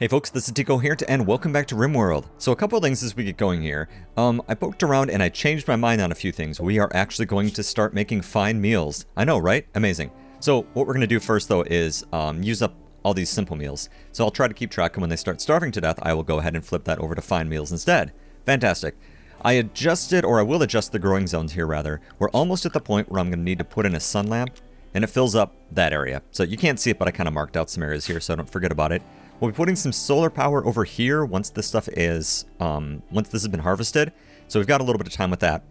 Hey folks, this is Tico here, and welcome back to RimWorld. So a couple of things as we get going here. I poked around and I changed my mind on a few things. We are actually going to start making fine meals. I know, right? Amazing. So what we're going to do first, though, is use up all these simple meals. So I'll try to keep track, and when they start starving to death, I will go ahead and flip that over to fine meals instead. Fantastic. I adjusted, or I will adjust the growing zones here, rather. We're almost at the point where I'm going to need to put in a sun lamp, and it fills up that area. So you can't see it, but I kind of marked out some areas here, so don't forget about it. We'll be putting some solar power over here once this stuff is, once this has been harvested. So we've got a little bit of time with that.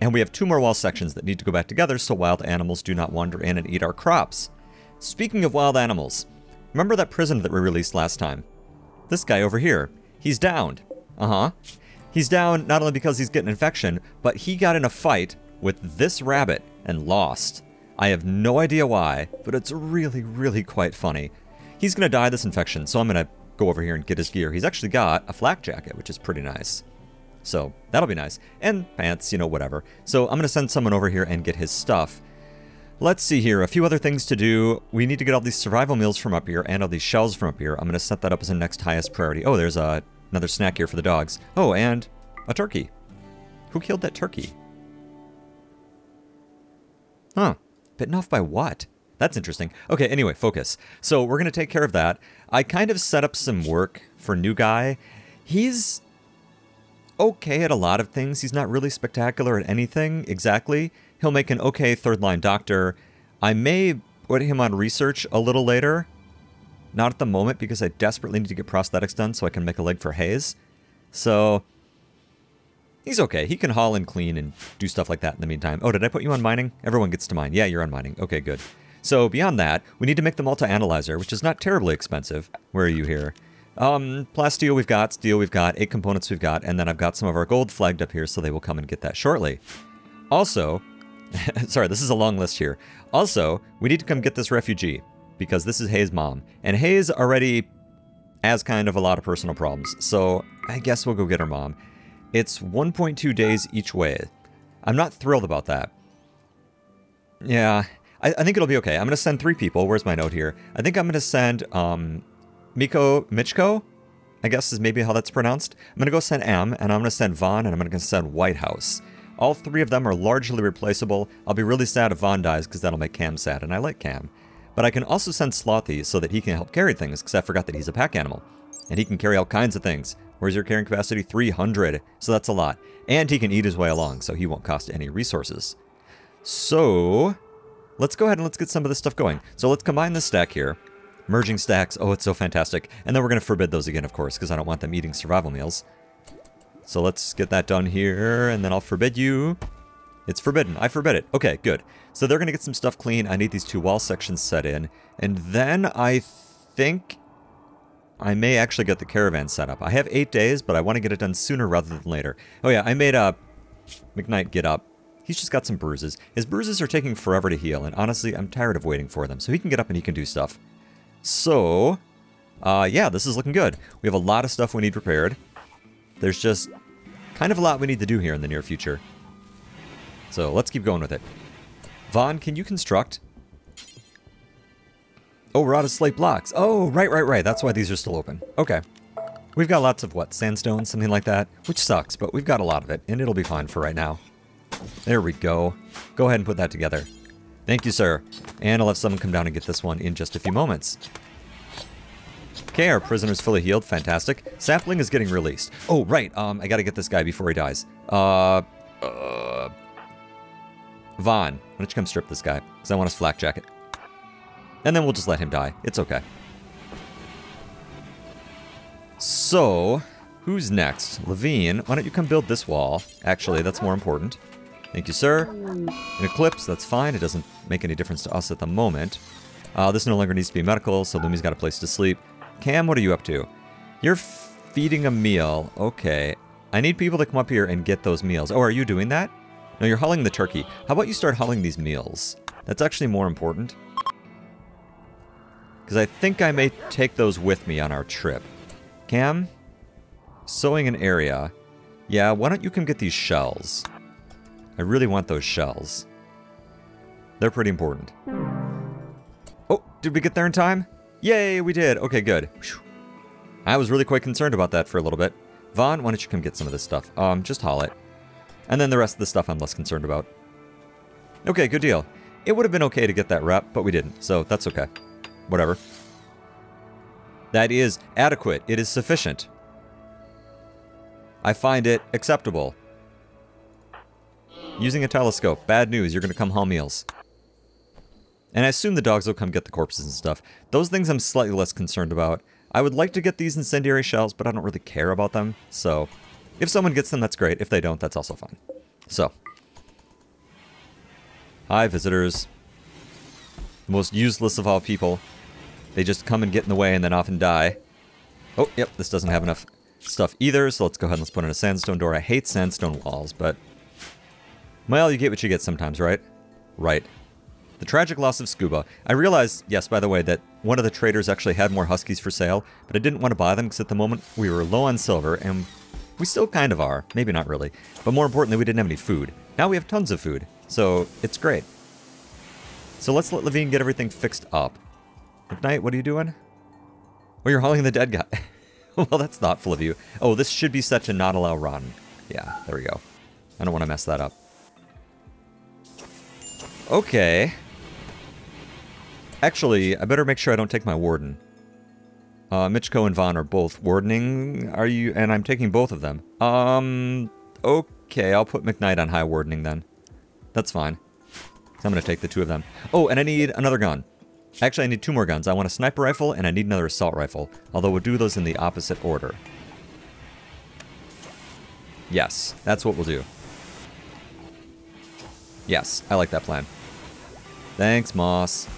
And we have two more wall sections that need to go back together so wild animals do not wander in and eat our crops. Speaking of wild animals, remember that prisoner that we released last time? This guy over here. He's downed. He's down not only because he's getting an infection, but he got in a fight with this rabbit and lost. I have no idea why, but it's really, really quite funny. He's gonna die this infection, so I'm gonna go over here and get his gear. He's actually got a flak jacket, which is pretty nice. So that'll be nice. And pants, you know, whatever. So I'm gonna send someone over here and get his stuff. Let's see here, a few other things to do. We need to get all these survival meals from up here and all these shells from up here. I'm gonna set that up as the next highest priority. Oh, there's another snack here for the dogs. Oh, and a turkey. Who killed that turkey? Huh, bitten off by what? That's interesting. Okay, anyway, focus. So we're going to take care of that. I kind of set up some work for new guy. He's okay at a lot of things. He's not really spectacular at anything, exactly. He'll make an okay third-line doctor. I may put him on research a little later. Not at the moment, because I desperately need to get prosthetics done so I can make a leg for Hayes. So he's okay. He can haul and clean and do stuff like that in the meantime. Oh, did I put you on mining? Everyone gets to mine. Yeah, you're on mining. Okay, good. So beyond that, we need to make the multi-analyzer, which is not terribly expensive. Where are you here? Plasteel we've got, steel we've got, 8 components we've got, and then I've got some of our gold flagged up here, so they will come and get that shortly. Also, sorry, this is a long list here. Also, we need to come get this refugee, because this is Hayes' mom. And Hayes already has kind of a lot of personal problems, so I guess we'll go get her mom. It's 1.2 days each way. I'm not thrilled about that. Yeah, I think it'll be okay. I'm going to send 3 people. Where's my note here? I think I'm going to send Michiko, I guess is maybe how that's pronounced. I'm going to go send Am, and I'm going to send Vaughn, and I'm going to send Whitehouse. All 3 of them are largely replaceable. I'll be really sad if Vaughn dies, because that'll make Cam sad, and I like Cam. But I can also send Slothy so that he can help carry things, because I forgot that he's a pack animal. And he can carry all kinds of things. Where's your carrying capacity? 300. So that's a lot. And he can eat his way along, so he won't cost any resources. So let's go ahead and let's get some of this stuff going. So let's combine this stack here. Merging stacks. Oh, it's so fantastic. And then we're going to forbid those again, of course, because I don't want them eating survival meals. So let's get that done here, and then I'll forbid you. It's forbidden. I forbid it. Okay, good. So they're going to get some stuff clean. I need these 2 wall sections set in. And then I think I may actually get the caravan set up. I have 8 days, but I want to get it done sooner rather than later. Oh yeah, I made McKnight get up. He's just got some bruises. His bruises are taking forever to heal, and honestly, I'm tired of waiting for them. So he can get up and he can do stuff. So, yeah, this is looking good. We have a lot of stuff we need repaired. There's just kind of a lot we need to do here in the near future. So let's keep going with it. Vaughn, can you construct? Oh, we're out of slate blocks. Oh, right. That's why these are still open. Okay. We've got lots of, what, sandstone, something like that? Which sucks, but we've got a lot of it, and it'll be fine for right now. There we go. Go ahead and put that together. Thank you, sir. And I'll have someone come down and get this one in just a few moments. Okay, our prisoner's fully healed. Fantastic. Sapling is getting released. Oh, right. I gotta get this guy before he dies. Vaughn, why don't you come strip this guy? Because I want his flak jacket. And then we'll just let him die. It's okay. So who's next? Levine, why don't you come build this wall? Actually, that's more important. Thank you, sir. An eclipse, that's fine. It doesn't make any difference to us at the moment. This no longer needs to be medical, so Lumi's got a place to sleep. Cam, what are you up to? You're feeding a meal. Okay. I need people to come up here and get those meals. Oh, are you doing that? No, you're hauling the turkey. How about you start hauling these meals? That's actually more important. Because I think I may take those with me on our trip. Cam? Sewing an area. Yeah, why don't you come get these shells? I really want those shells. They're pretty important. Oh, did we get there in time? Yay, we did. Okay, good. I was really quite concerned about that for a little bit. Vaughn, why don't you come get some of this stuff? Just haul it. And then the rest of the stuff I'm less concerned about. Okay, good deal. It would have been okay to get that rep, but we didn't, so that's okay. Whatever. That is adequate. It is sufficient. I find it acceptable. Using a telescope. Bad news. You're going to come haul meals. And I assume the dogs will come get the corpses and stuff. Those things I'm slightly less concerned about. I would like to get these incendiary shells, but I don't really care about them. So, if someone gets them, that's great. If they don't, that's also fine. So. Hi, visitors. The most useless of all people. They just come and get in the way and then often die. Oh, yep, this doesn't have enough stuff either, so let's go ahead and let's put in a sandstone door. I hate sandstone walls, but... well, you get what you get sometimes, right? Right. The tragic loss of Scuba. I realized, yes, by the way, that one of the traders actually had more huskies for sale, but I didn't want to buy them because at the moment we were low on silver, and we still kind of are. Maybe not really. But more importantly, we didn't have any food. Now we have tons of food, so it's great. So let's let Levine get everything fixed up. McKnight, what are you doing? Well, you're hauling the dead guy. Well, that's thoughtful of you. Oh, this should be set to not allow rotten. Yeah, there we go. I don't want to mess that up. Okay. Actually, I better make sure I don't take my warden. Michiko and Vaughn are both wardening. Are you? And I'm taking both of them. Okay, I'll put McKnight on high wardening then. That's fine. So I'm going to take the two of them. Oh, and I need another gun. Actually, I need two more guns. I want a sniper rifle, and I need another assault rifle. Although we'll do those in the opposite order. Yes, that's what we'll do. Yes, I like that plan. Thanks, Moss.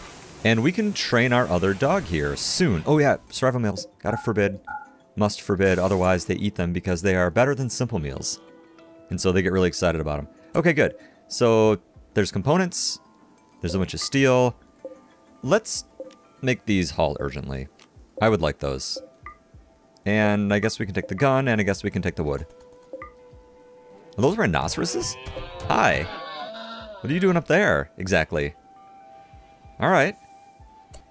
And we can train our other dog here soon. Oh yeah, survival meals. Gotta forbid. Must forbid, otherwise they eat them because they are better than simple meals. And so they get really excited about them. Okay, good. So there's components. There's a bunch of steel. Let's make these haul urgently. I would like those. And I guess we can take the gun, and I guess we can take the wood. Are those rhinoceroses? Hi. What are you doing up there? Exactly. All right.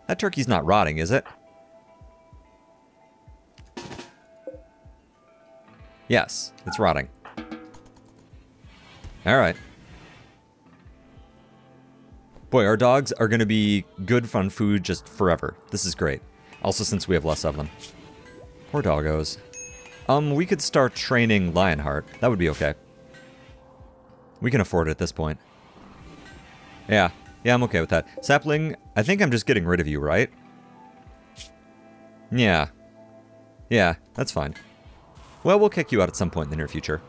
That turkey's not rotting, is it? Yes, it's rotting. All right. Boy, our dogs are going to be good fun food just forever. This is great. Also, since we have less of them. Poor doggos. We could start training Lionheart. That would be okay. We can afford it at this point. Yeah. Yeah, I'm okay with that. Sapling, I think I'm just getting rid of you, right? Yeah. Yeah, that's fine. Well, we'll kick you out at some point in the near future.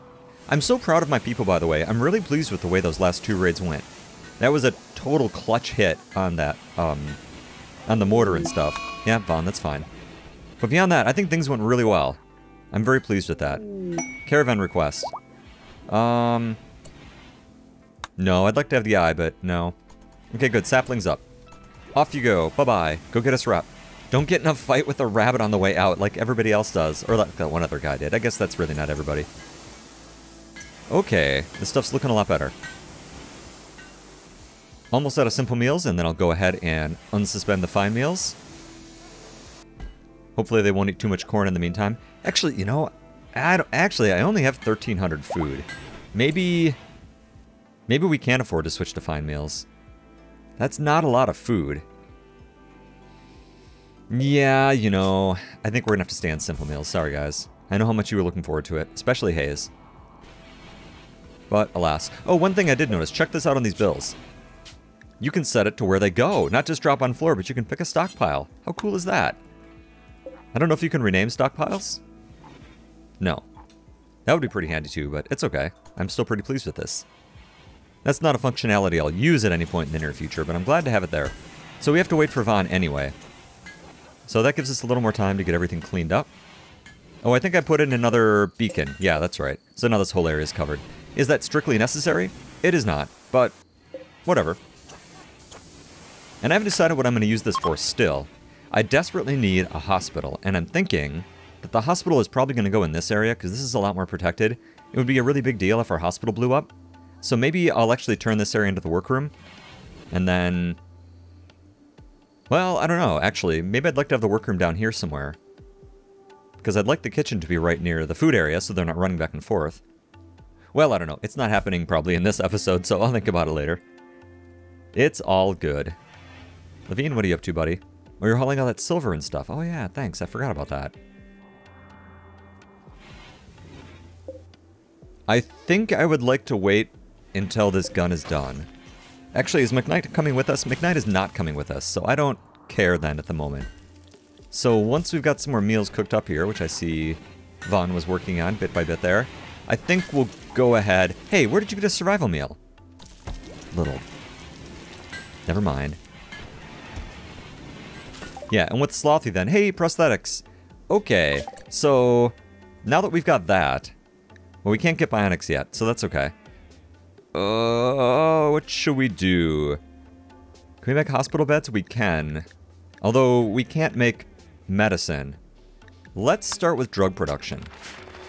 I'm so proud of my people, by the way. I'm really pleased with the way those last two raids went. That was a total clutch hit on that, on the mortar and stuff. Yeah, Vaughn, that's fine. But beyond that, I think things went really well. I'm very pleased with that. Caravan request. No, I'd like to have the eye, but no. Okay, good. Sapling's up. Off you go. Bye-bye. Go get us wrap. Don't get in a fight with a rabbit on the way out like everybody else does. Or like that one other guy did. I guess that's really not everybody. Okay, this stuff's looking a lot better. Almost out of simple meals, and then I'll go ahead and unsuspend the fine meals. Hopefully they won't eat too much corn in the meantime. Actually, you know, I only have 1,300 food. Maybe we can't afford to switch to fine meals. That's not a lot of food. Yeah, you know, I think we're gonna have to stay on simple meals. Sorry, guys. I know how much you were looking forward to it, especially Hayes. But, alas. Oh, one thing I did notice. Check this out on these bills. You can set it to where they go, not just drop on floor, but you can pick a stockpile. How cool is that? I don't know if you can rename stockpiles? No. That would be pretty handy too, but it's okay. I'm still pretty pleased with this. That's not a functionality I'll use at any point in the near future, but I'm glad to have it there. So we have to wait for Vaughn anyway. So that gives us a little more time to get everything cleaned up. Oh, I think I put in another beacon. Yeah, that's right. So now this whole area is covered. Is that strictly necessary? It is not, but whatever. And I haven't decided what I'm going to use this for still. I desperately need a hospital, and I'm thinking that the hospital is probably going to go in this area because this is a lot more protected. It would be a really big deal if our hospital blew up. So maybe I'll actually turn this area into the workroom, and then... well, I don't know, actually. Maybe I'd like to have the workroom down here somewhere. because I'd like the kitchen to be right near the food area so they're not running back and forth. Well, I don't know. It's not happening probably in this episode, so I'll think about it later. It's all good. Levine, what are you up to, buddy? Oh, you're hauling all that silver and stuff. Oh, yeah, thanks. I forgot about that. I think I would like to wait until this gun is done. Actually, is McKnight coming with us? McKnight is not coming with us, so I don't care then at the moment. So once we've got some more meals cooked up here, which I see Vaughn was working on bit by bit there, I think we'll go ahead. Hey, where did you get a survival meal? Little. Never mind. Yeah, and with Slothy then. Hey, prosthetics. Okay, so now that we've got that, well, we can't get bionics yet, so that's okay. What should we do? Can we make hospital beds? We can. Although, we can't make medicine. Let's start with drug production.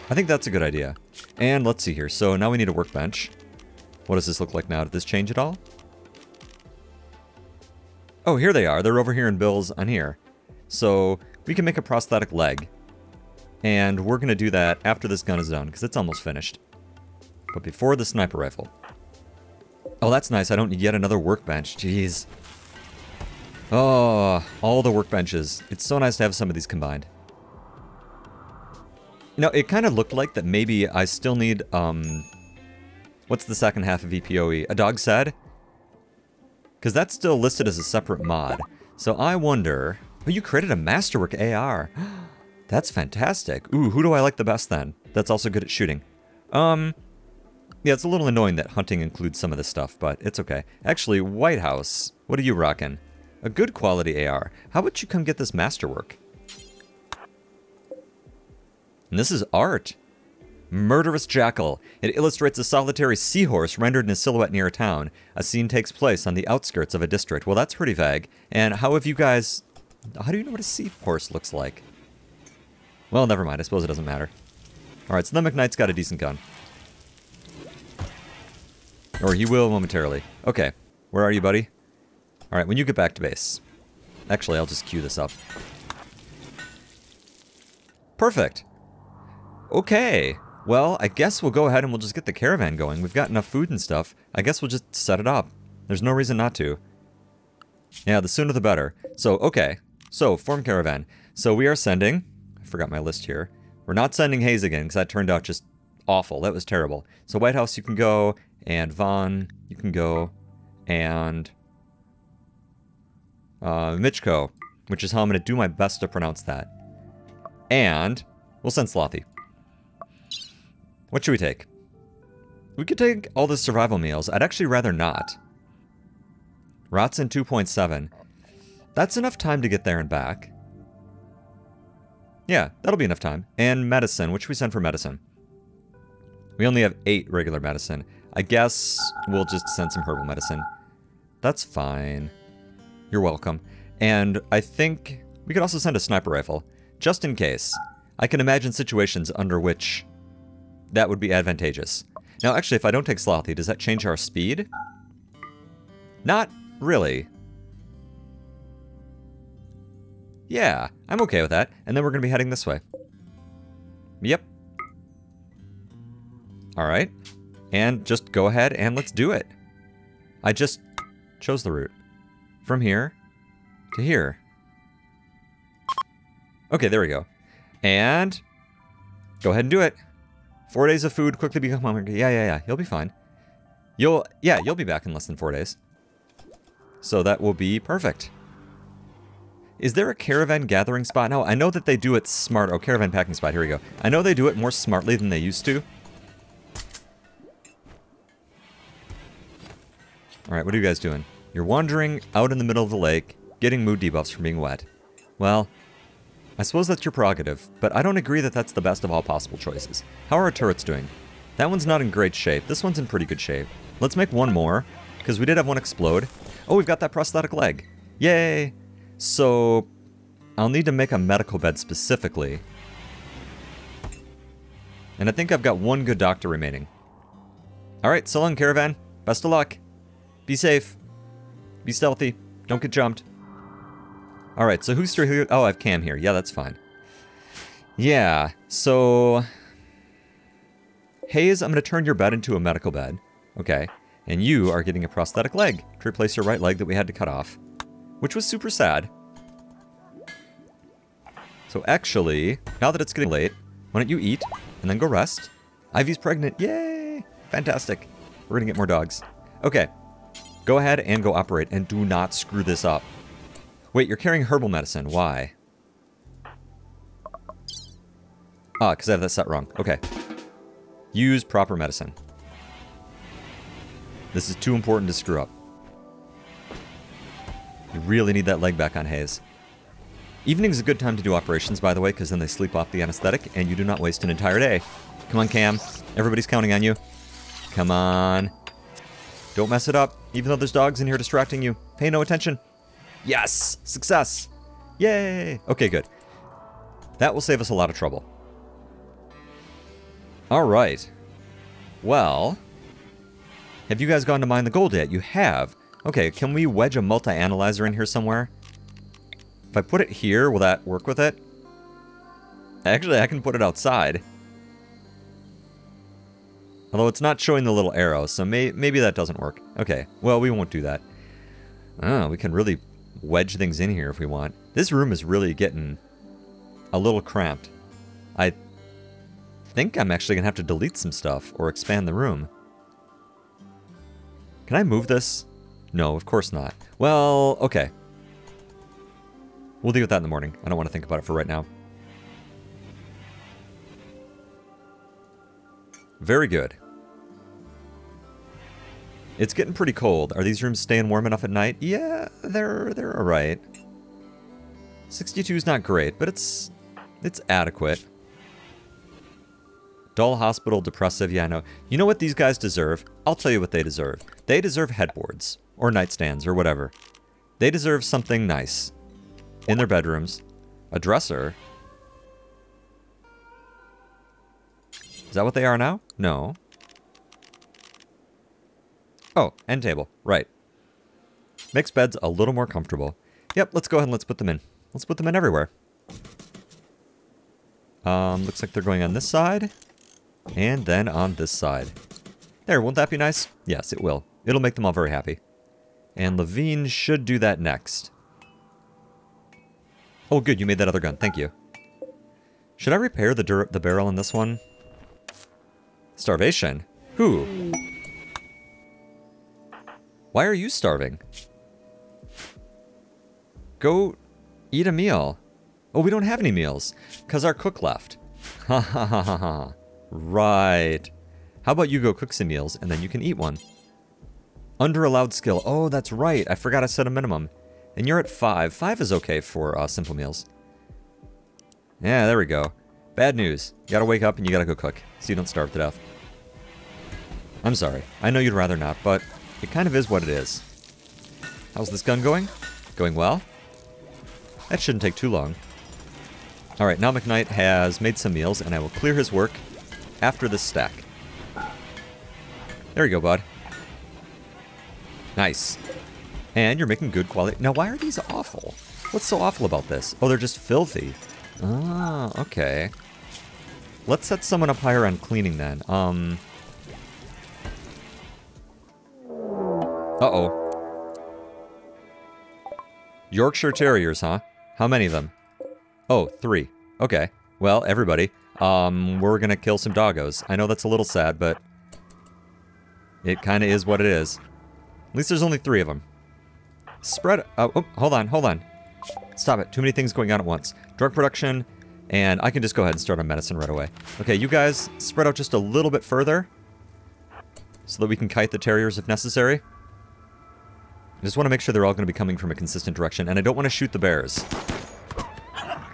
I think that's a good idea. And let's see here. So now we need a workbench. What does this look like now? Did this change at all? Oh, here they are. They're over here in Bill's on here. So we can make a prosthetic leg. And we're going to do that after this gun is done, because it's almost finished. But before the sniper rifle. Oh, that's nice. I don't need yet another workbench. Jeez. Oh, all the workbenches. It's so nice to have some of these combined. You know, it kind of looked like that maybe I still need, what's the second half of EPOE? A dog said? Because that's still listed as a separate mod. So I wonder... Oh, you created a Masterwork AR. That's fantastic. Ooh, who do I like the best then? That's also good at shooting. Yeah, it's a little annoying that hunting includes some of this stuff, but it's okay. Actually, Whitehouse, what are you rocking? A good quality AR. How about you come get this Masterwork? And this is art. Murderous Jackal. It illustrates a solitary seahorse rendered in a silhouette near a town. A scene takes place on the outskirts of a district. Well, that's pretty vague. And how have you guys... How do you know what a seahorse looks like? Well, never mind. I suppose it doesn't matter. Alright, so the McKnight's got a decent gun. Or he will momentarily. Okay. Where are you, buddy? Alright, when you get back to base. Actually, I'll just queue this up. Perfect. Okay. Well, I guess we'll go ahead and we'll just get the caravan going. We've got enough food and stuff. I guess we'll just set it up. There's no reason not to. Yeah, the sooner the better. So, okay. So, form caravan. So we are sending... I forgot my list here. We're not sending Hayes again, because that turned out just awful. That was terrible. So Whitehouse, you can go. And Vaughn, you can go. And... Michiko, which is how I'm going to do my best to pronounce that. And we'll send Slothy. What should we take? We could take all the survival meals. I'd actually rather not. Rots in 2.7. That's enough time to get there and back. Yeah, that'll be enough time. And medicine. What should we send for medicine? We only have 8 regular medicine. I guess we'll just send some herbal medicine. That's fine. You're welcome. And I think we could also send a sniper rifle, just in case. I can imagine situations under which that would be advantageous. Now, actually, if I don't take Slothy, does that change our speed? Not really. Yeah, I'm okay with that. And then we're going to be heading this way. Yep. Alright. And just go ahead and let's do it. I just chose the route. From here to here. Okay, there we go. And go ahead and do it. 4 days of food, quickly become hungry. Yeah, you'll be fine. You'll be back in less than 4 days. So that will be perfect. Is there a caravan gathering spot now? I know that they do it smart. Oh, caravan packing spot, here we go. I know they do it more smartly than they used to. Alright, what are you guys doing? You're wandering out in the middle of the lake, getting mood debuffs from being wet. Well, I suppose that's your prerogative, but I don't agree that that's the best of all possible choices. How are our turrets doing? That one's not in great shape. This one's in pretty good shape. Let's make one more, because we did have one explode. Oh, we've got that prosthetic leg. Yay! So, I'll need to make a medical bed specifically. And I think I've got one good doctor remaining. Alright, so long, caravan. Best of luck. Be safe. Be stealthy. Don't get jumped. Alright, so who's through here? Oh, I have Cam here. Yeah, that's fine. Yeah, so... Hayes, I'm going to turn your bed into a medical bed. Okay. And you are getting a prosthetic leg to replace your right leg that we had to cut off. Which was super sad. So actually, now that it's getting late, why don't you eat and then go rest? Ivy's pregnant. Yay! Fantastic. We're going to get more dogs. Okay. Go ahead and go operate and do not screw this up. Wait, you're carrying herbal medicine. Why? Ah, because I have that set wrong. Okay. Use proper medicine. This is too important to screw up. You really need that leg back on Hayes. Evening is a good time to do operations, by the way, because then they sleep off the anesthetic and you do not waste an entire day. Come on, Cam. Everybody's counting on you. Come on. Don't mess it up, even though there's dogs in here distracting you. Pay no attention. Yes! Success! Yay! Okay, good. That will save us a lot of trouble. All right. Well, have you guys gone to mine the gold yet? You have. Okay, can we wedge a multi-analyzer in here somewhere? If I put it here, will that work with it? Actually, I can put it outside. Although it's not showing the little arrow, so maybe that doesn't work. Okay, well, we won't do that. Oh, we can really wedge things in here if we want. This room is really getting a little cramped. I think I'm actually gonna have to delete some stuff or expand the room. Can I move this? No, of course not. Well, okay. We'll deal with that in the morning. I don't want to think about it for right now. Very good. It's getting pretty cold. Are these rooms staying warm enough at night? Yeah, they're all right. 62 is not great, but it's adequate. Dull hospital, depressive, yeah, I know. You know what these guys deserve? I'll tell you what they deserve. They deserve headboards, or nightstands, or whatever. They deserve something nice in their bedrooms. A dresser. Is that what they are now? No. Oh, end table, right. Makes beds a little more comfortable. Yep, let's go ahead and let's put them in. Let's put them in everywhere. Looks like they're going on this side. And then on this side. There, won't that be nice? Yes, it will. It'll make them all very happy. And Levine should do that next. Oh, good, you made that other gun. Thank you. Should I repair the barrel on this one? Starvation? Who? Why are you starving? Go eat a meal. Oh, we don't have any meals. Because our cook left. Ha ha ha ha ha. Right. How about you go cook some meals and then you can eat one. Under allowed skill. Oh, that's right. I forgot I set a minimum. And you're at 5. 5 is okay for simple meals. Yeah, there we go. Bad news. You gotta wake up and you gotta go cook so you don't starve to death. I'm sorry. I know you'd rather not, but it kind of is what it is. How's this gun going? Going well? That shouldn't take too long. All right, now McKnight has made some meals and I will clear his work after this stack. There you go, bud. Nice. And you're making good quality. Now, why are these awful? What's so awful about this? Oh, they're just filthy. Ah, okay. Let's set someone up higher on cleaning then. Uh-oh. Yorkshire Terriers, huh? How many of them? Oh, 3. Okay. Well, everybody. We're gonna kill some doggos. I know that's a little sad, but it kind of is what it is. At least there's only 3 of them. Spread... oh, hold on. Stop it. Too many things going on at once. Drug production, and I can just go ahead and start on medicine right away. Okay, you guys spread out just a little bit further so that we can kite the terriers if necessary. I just want to make sure they're all going to be coming from a consistent direction, and I don't want to shoot the bears.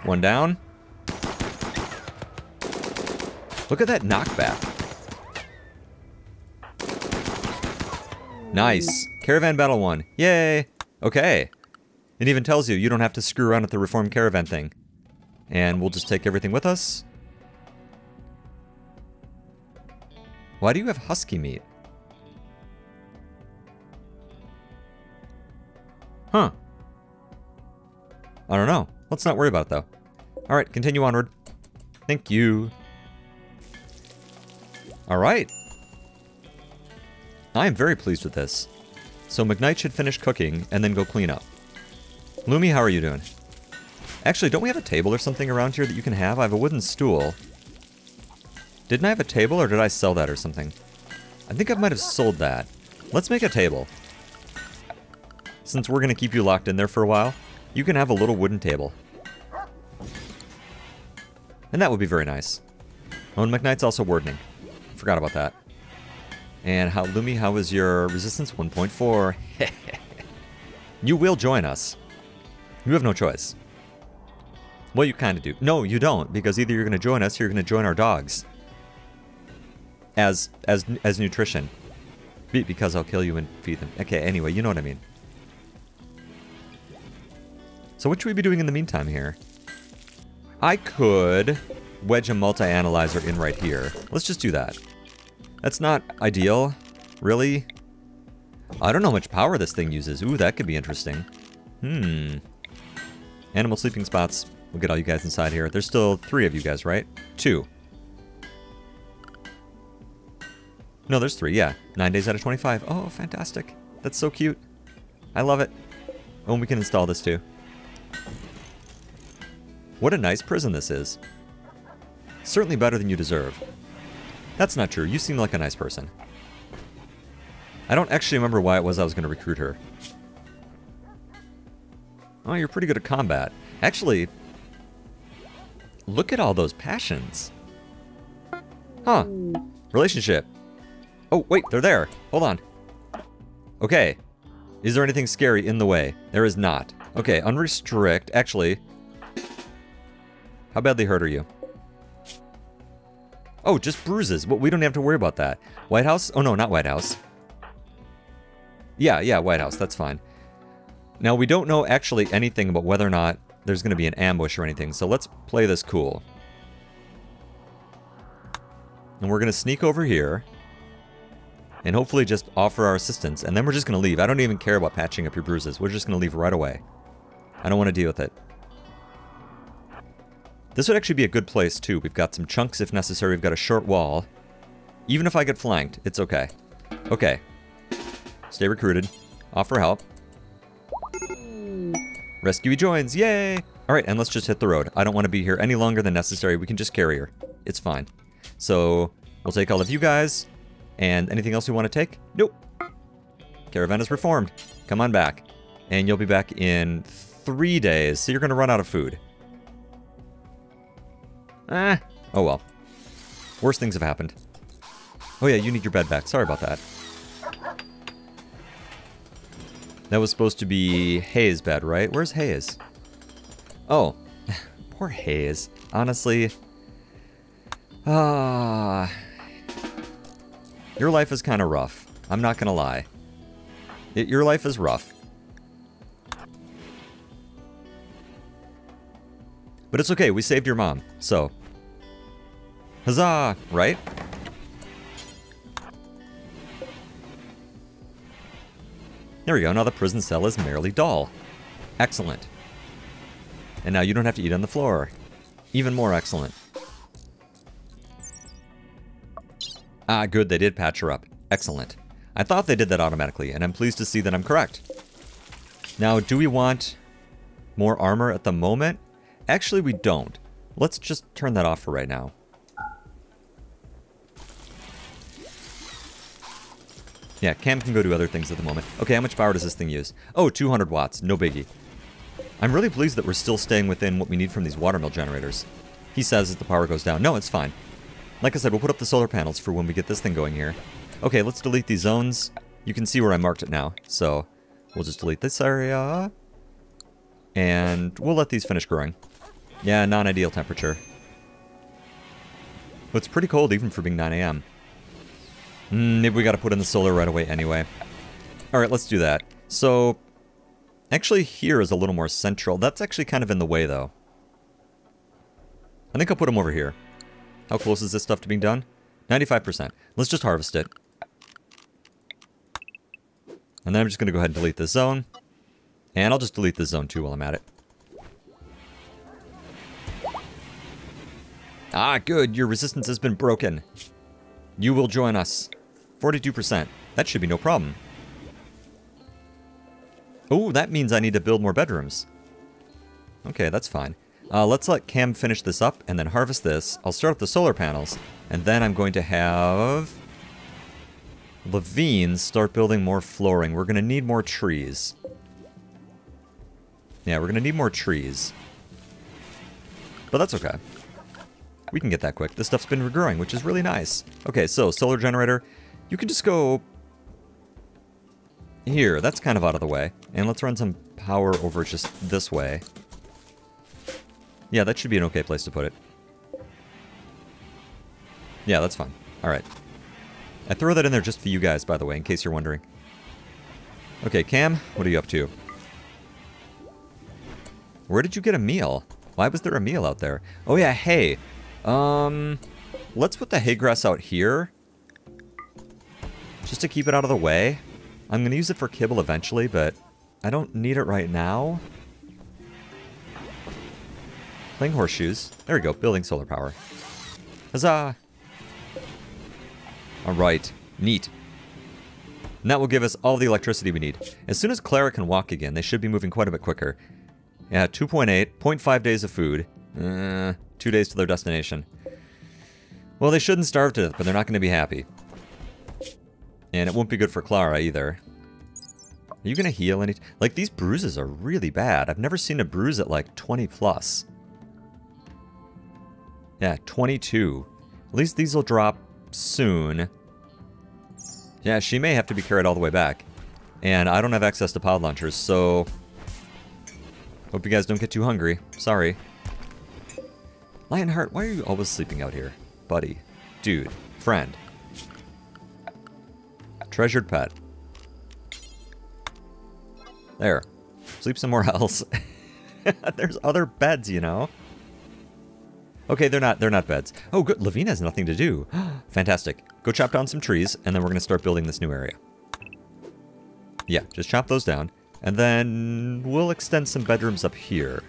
1 down. Look at that knockback. Nice. Caravan battle 1. Yay. Okay. It even tells you don't have to screw around at the reform caravan thing. And we'll just take everything with us. Why do you have husky meat? Huh. I don't know. Let's not worry about it though. Alright, continue onward. Thank you. Alright. I am very pleased with this. So McKnight should finish cooking and then go clean up. Lumi, how are you doing? Actually, don't we have a table or something around here that you can have? I have a wooden stool. Didn't I have a table or did I sell that or something? I think I might have sold that. Let's make a table. Since we're going to keep you locked in there for a while, you can have a little wooden table. And that would be very nice. Oh, and McKnight's also wardening. Forgot about that. And how, Lumi, how is your resistance? 1.4. You will join us. You have no choice. Well, you kind of do. No, you don't, because either you're going to join us or you're going to join our dogs. As nutrition. Because I'll kill you and feed them. Okay, anyway, you know what I mean. So what should we be doing in the meantime here? I could wedge a multi-analyzer in right here. Let's just do that. That's not ideal, really. I don't know how much power this thing uses. Ooh, that could be interesting. Hmm. Animal sleeping spots. We'll get all you guys inside here. There's still 3 of you guys, right? 2. No, there's 3, yeah. 9 days out of 25. Oh, fantastic. That's so cute. I love it. Oh, and we can install this too. What a nice prison this is. Certainly better than you deserve. That's not true. You seem like a nice person. I don't actually remember why it was I was going to recruit her. Oh, you're pretty good at combat. Actually, look at all those passions. Huh. Relationship. Oh, wait, they're there. Hold on. Okay. Is there anything scary in the way? There is not. Okay, unrestrict. Actually, how badly hurt are you? Oh, just bruises. Well, we don't have to worry about that. Whitehouse? Oh, no, not Whitehouse. Yeah, Whitehouse. That's fine. Now, we don't know actually anything about whether or not there's going to be an ambush or anything, so let's play this cool. And we're going to sneak over here and hopefully just offer our assistance, and then we're just going to leave. I don't even care about patching up your bruises. We're just going to leave right away. I don't want to deal with it. This would actually be a good place, too. We've got some chunks, if necessary. We've got a short wall. Even if I get flanked, it's okay. Okay. Stay recruited. Offer help. Rescuee joins. Yay! All right, and let's just hit the road. I don't want to be here any longer than necessary. We can just carry her. It's fine. So, we'll take all of you guys. And anything else we want to take? Nope. Caravan is reformed. Come on back. And you'll be back in 3 days, so you're going to run out of food. Ah, oh well. Worse things have happened. Oh yeah, you need your bed back. Sorry about that. That was supposed to be Hayes' bed, right? Where's Hayes? Oh, poor Hayes. Honestly, your life is kind of rough. I'm not gonna lie. Your life is rough. But it's okay, we saved your mom, so. Huzzah, right? There we go, now the prison cell is merely dull. Excellent. And now you don't have to eat on the floor. Even more excellent. Ah, good, they did patch her up. Excellent. I thought they did that automatically, and I'm pleased to see that I'm correct. Now, do we want more armor at the moment? Actually, we don't. Let's just turn that off for right now. Yeah, Cam can go do other things at the moment. Okay, how much power does this thing use? Oh, 200 watts. No biggie. I'm really pleased that we're still staying within what we need from these watermill generators. He says that the power goes down. No, it's fine. Like I said, we'll put up the solar panels for when we get this thing going here. Okay, let's delete these zones. You can see where I marked it now. So, we'll just delete this area. And we'll let these finish growing. Yeah, non-ideal temperature. But it's pretty cold even for being 9 a.m. Maybe we gotta put in the solar right away anyway. Alright, let's do that. So, actually here is a little more central. That's actually kind of in the way though. I think I'll put them over here. How close is this stuff to being done? 95%. Let's just harvest it. And then I'm just gonna go ahead and delete this zone. And I'll just delete this zone too while I'm at it. Ah, good. Your resistance has been broken. You will join us. 42%. That should be no problem. Oh, that means I need to build more bedrooms. Okay, that's fine. Let's let Cam finish this up and then harvest this. I'll start up the solar panels. And then I'm going to have Levine start building more flooring. We're going to need more trees. Yeah, we're going to need more trees. But that's okay. We can get that quick. This stuff's been regrowing, which is really nice. Okay, so solar generator. You can just go here. That's kind of out of the way. And let's run some power over just this way. Yeah, that should be an okay place to put it. Yeah, that's fine. All right. I throw that in there just for you guys, by the way, in case you're wondering. Okay, Cam, what are you up to? Where did you get a meal? Why was there a meal out there? Oh yeah, hay. Let's put the hay grass out here. Just to keep it out of the way. I'm going to use it for kibble eventually, but I don't need it right now. Playing horseshoes. There we go, building solar power. Huzzah! Alright, neat. And that will give us all the electricity we need. As soon as Clara can walk again, they should be moving quite a bit quicker. Yeah, 2.8, 0.5 days of food. 2 days to their destination. Well, they shouldn't starve to death, but they're not going to be happy. And it won't be good for Clara either. Are you going to heal any? Like, these bruises are really bad. I've never seen a bruise at, like, 20 plus. Yeah, 22. At least these will drop soon. Yeah, she may have to be carried all the way back. And I don't have access to pod launchers, so hope you guys don't get too hungry. Sorry. Lionheart, why are you always sleeping out here? Buddy. Dude. Friend. Treasured pet. There. Sleep somewhere else. There's other beds, you know. Okay, they're not beds. Oh, good. Levine has nothing to do. Fantastic. Go chop down some trees, and then we're going to start building this new area. Yeah, just chop those down. And then we'll extend some bedrooms up here,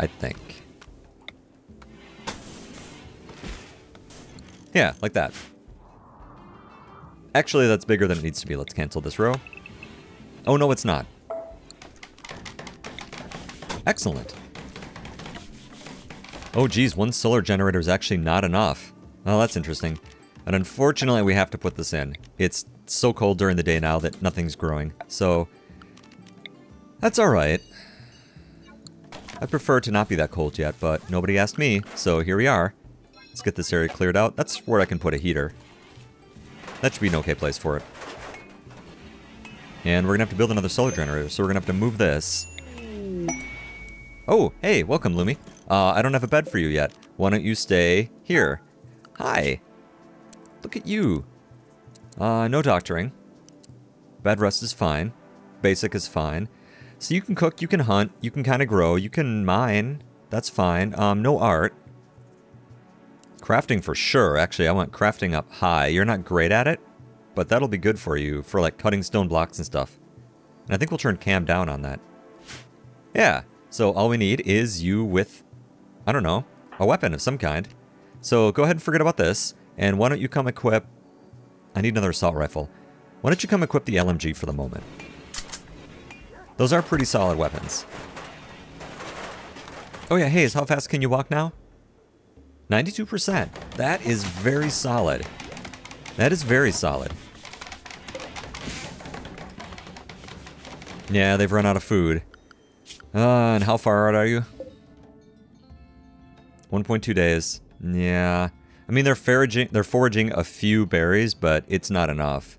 I think. Yeah, like that. Actually, that's bigger than it needs to be. Let's cancel this row. Oh, no, it's not. Excellent. Oh, geez, one solar generator is actually not enough. Well, that's interesting. And unfortunately, we have to put this in. It's so cold during the day now that nothing's growing. So that's all right. I prefer to not be that cold yet, but nobody asked me, so here we are. Let's get this area cleared out. That's where I can put a heater. That should be an okay place for it. And we're gonna have to build another solar generator, so we're gonna have to move this. Oh, hey, welcome, Lumi. I don't have a bed for you yet. Why don't you stay here? Hi. Look at you. No doctoring. Bed rest is fine. Basic is fine. So you can cook, you can hunt, you can kind of grow, you can mine. That's fine. No art. Crafting for sure. Actually, I want crafting up high. You're not great at it, but that'll be good for you for, like, cutting stone blocks and stuff. And I think we'll turn Cam down on that. Yeah. So all we need is you with, I don't know, a weapon of some kind. So go ahead and forget about this. And why don't you come equip? I need another assault rifle. Why don't you come equip the LMG for the moment? Those are pretty solid weapons. Oh yeah, Hayes, how fast can you walk now? 92%. That is very solid. That is very solid. Yeah, they've run out of food. And how far out are you? 1.2 days. Yeah. I mean, they're foraging a few berries, but it's not enough.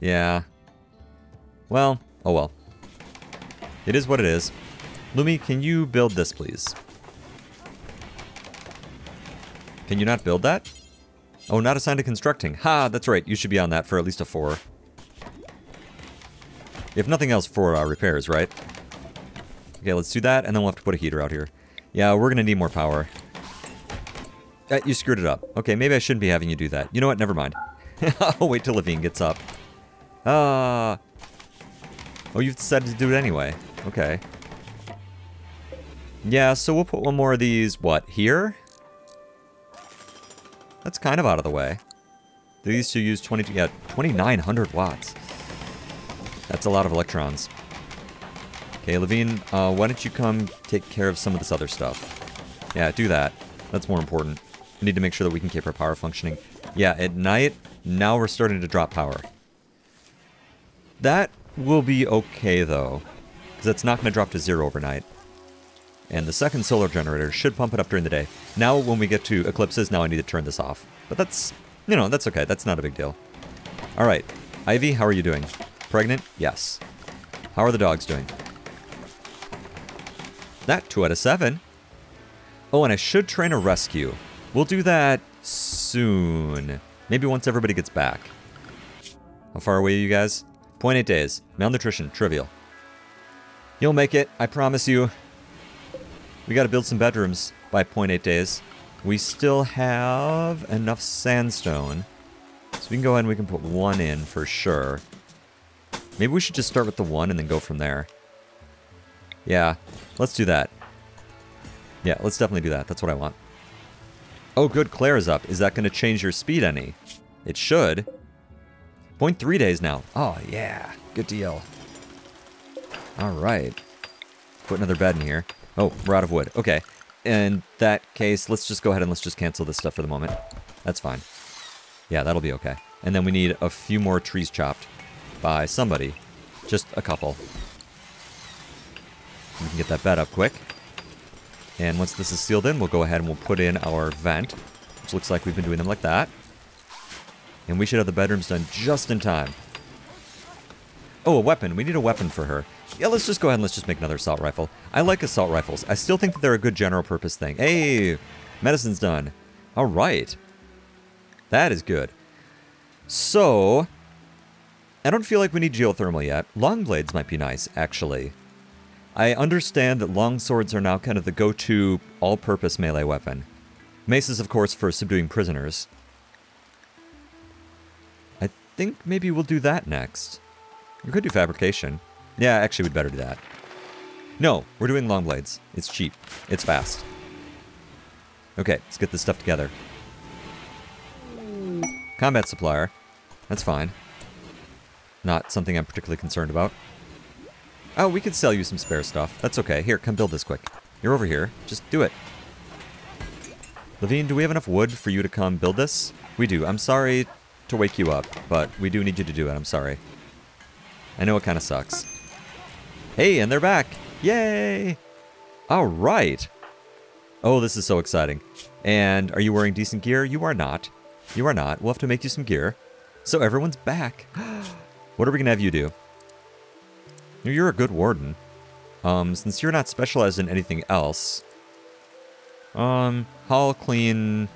Yeah. Well, oh well. It is what it is. Lumi, can you build this, please? Can you not build that? Oh, not assigned to constructing. Ha, that's right. You should be on that for at least a 4. If nothing else, for repairs, right? Okay, let's do that, and then we'll have to put a heater out here. Yeah, we're going to need more power. You screwed it up. Okay, maybe I shouldn't be having you do that. You know what? Never mind. I'll wait till Levine gets up. Oh, you've decided to do it anyway. Okay. Yeah, so we'll put one more of these, what, here? That's kind of out of the way. These two use 2,900 watts. That's a lot of electrons. Okay, Levine, why don't you come take care of some of this other stuff? Yeah, do that. That's more important. We need to make sure that we can keep our power functioning. Yeah, at night, now we're starting to drop power. That will be okay, though, because it's not going to drop to zero overnight. And the second solar generator should pump it up during the day. Now, when we get to eclipses, now I need to turn this off. But that's, you know, that's okay. That's not a big deal. All right. Ivy, how are you doing? Pregnant? Yes. How are the dogs doing? That 2 out of 7. Oh, and I should train a rescue. We'll do that soon. Maybe once everybody gets back. How far away are you guys? 0.8 days. Malnutrition. Trivial. You'll make it. I promise you. We gotta build some bedrooms by 0.8 days. We still have enough sandstone. So we can go ahead and we can put one in for sure. Maybe we should just start with the one and then go from there. Yeah, let's do that. Yeah, let's definitely do that. That's what I want. Oh, good. Clara's up. Is that going to change your speed any? It should. 0.3 days now. Oh, yeah. Good deal. All right. Put another bed in here. Oh, we're out of wood. Okay. In that case, let's just go ahead and let's just cancel this stuff for the moment. That's fine. Yeah, that'll be okay. And then we need a few more trees chopped by somebody. Just a couple. We can get that bed up quick. And once this is sealed in, we'll go ahead and we'll put in our vent, which looks like we've been doing them like that. And we should have the bedrooms done just in time. Oh, a weapon. We need a weapon for her. Yeah, let's just go ahead and let's just make another assault rifle. I like assault rifles. I still think that they're a good general purpose thing. Hey, medicine's done. All right. That is good. So, I don't feel like we need geothermal yet. Long blades might be nice, actually. I understand that long swords are now kind of the go-to all-purpose melee weapon. Maces, of course, for subduing prisoners. I think maybe we'll do that next. We could do fabrication. Yeah, actually, we'd better do that. No, we're doing long blades. It's cheap. It's fast. Okay, let's get this stuff together. Combat supplier. That's fine. Not something I'm particularly concerned about. Oh, we could sell you some spare stuff. That's okay. Here, come build this quick. You're over here. Just do it. Levine, do we have enough wood for you to come build this? We do. I'm sorry to wake you up, but we do need you to do it. I'm sorry. I know it kind of sucks. Hey, and they're back. Yay! All right. Oh, this is so exciting. And are you wearing decent gear? You are not. You are not. We'll have to make you some gear. So everyone's back. What are we going to have you do? You're a good warden. Since you're not specialized in anything else. Haul, clean.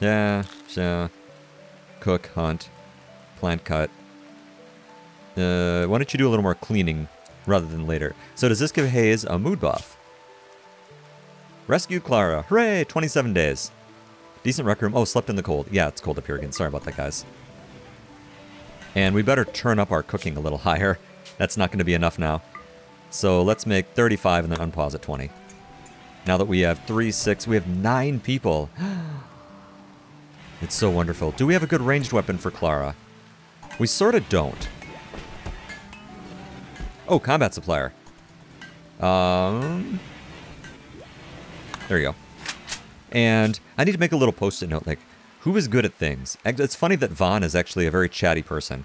Yeah. Cook, hunt. Plant cut. Why don't you do a little more cleaning rather than later. So does this give Hayes a mood buff? Rescued Clara. Hooray! 27 days. Decent rec room. Oh, slept in the cold. Yeah, it's cold up here again. Sorry about that, guys. And we better turn up our cooking a little higher. That's not going to be enough now. So let's make 35 and then unpause at 20. Now that we have 3, 6, we have 9 people. It's so wonderful. Do we have a good ranged weapon for Clara? We sort of don't. Oh, combat supplier. There you go. And I need to make a little post-it note, like, who is good at things? It's funny that Vaughn is actually a very chatty person.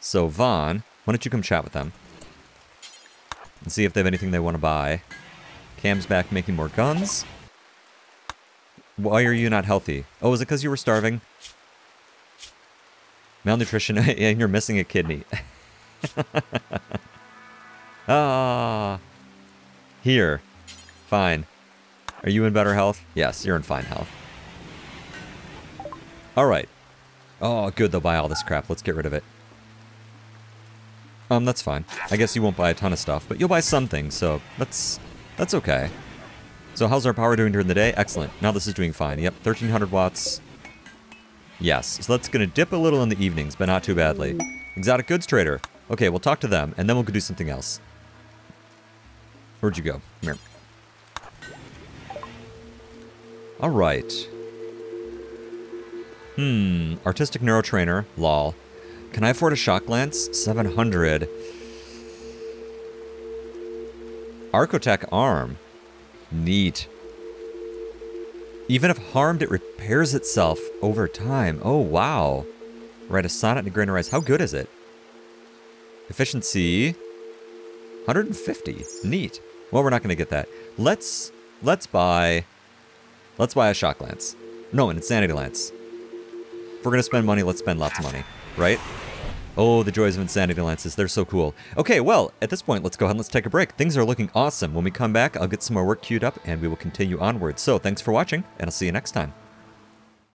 So Vaughn, why don't you come chat with them and see if they have anything they want to buy. Cam's back making more guns. Why are you not healthy? Oh, is it because you were starving? Malnutrition, and you're missing a kidney. Ah, here. Fine. Are you in better health? Yes, you're in fine health. All right. Oh, good, they'll buy all this crap. Let's get rid of it. That's fine. I guess you won't buy a ton of stuff, but you'll buy something, so that's okay. So how's our power doing during the day? Excellent. Now this is doing fine. Yep, 1,300 watts. Yes, so that's going to dip a little in the evenings, but not too badly. Exotic goods trader. Okay, we'll talk to them, and then we'll go do something else. Where'd you go? Come here. All right. Artistic neurotrainer. Lol. Can I afford a shock glance? 700. Arcotech arm. Neat. Even if harmed, it repairs itself over time. Oh, wow. Write a sonnet and granarize. How good is it? Efficiency. 150. Neat. Well, we're not going to get that. Let's buy a shock lance. No, an insanity lance. If we're going to spend money, let's spend lots of money, right? Oh, the joys of insanity lances. They're so cool. Okay, well, at this point, let's go ahead and let's take a break. Things are looking awesome. When we come back, I'll get some more work queued up, and we will continue onward. So, thanks for watching, and I'll see you next time.